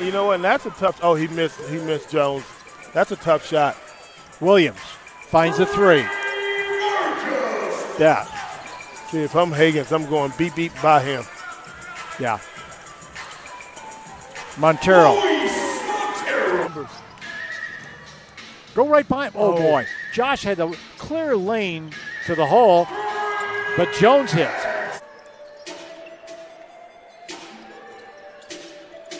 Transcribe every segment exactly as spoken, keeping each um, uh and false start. You know, and that's a tough. Oh, he missed. He missed Jones. That's a tough shot. Williams finds a three. Yeah. See, if I'm Hagins, I'm going beep beep by him. Yeah. Montero. Montero. Go right by him. Oh, oh boy. Josh had a clear lane to the hole, but Jones hits.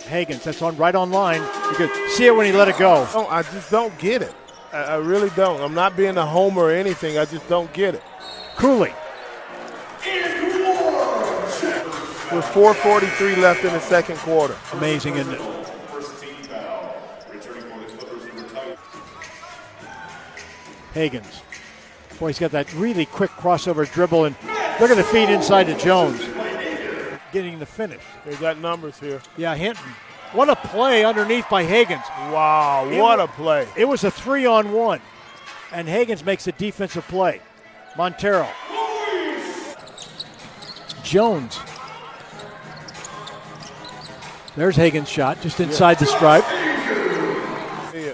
Hagins, that's on right on line. You could see it when he let it go. Oh, I just don't get it. I, I really don't. I'm not being a homer or anything. I just don't get it. Cooley. With four forty-three left in the second quarter. Amazing, isn't it? Hagins. Boy, he's got that really quick crossover dribble, and they're going to feed inside to Jones. Getting the finish. They got numbers here. Yeah, Hinton. What a play underneath by Hagins. Wow, it what was, a play. It was a three on one, and Hagins makes a defensive play. Montero. Jones. There's Hagins' shot just inside yeah. the stripe. Yeah.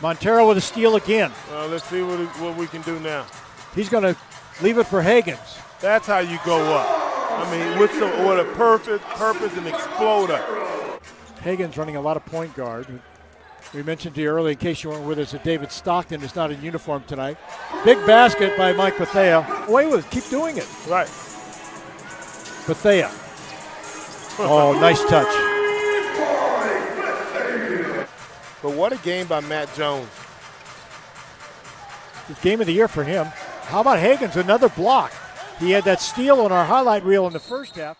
Montero with a steal again. Uh, let's see what, what we can do now. He's going to leave it for Hagins. That's how you go up. I mean, with, some, with a perfect purpose and exploder. Hagins running a lot of point guard. We mentioned to you earlier, in case you weren't with us, that David Stockton is not in uniform tonight. Big basket by Mike Pathaya. Away with it. Keep doing it. Right. Pathaya. Oh, nice touch. But what a game by Matt Jones. It's game of the year for him. How about Hagins? Another block. He had that steal on our highlight reel in the first half.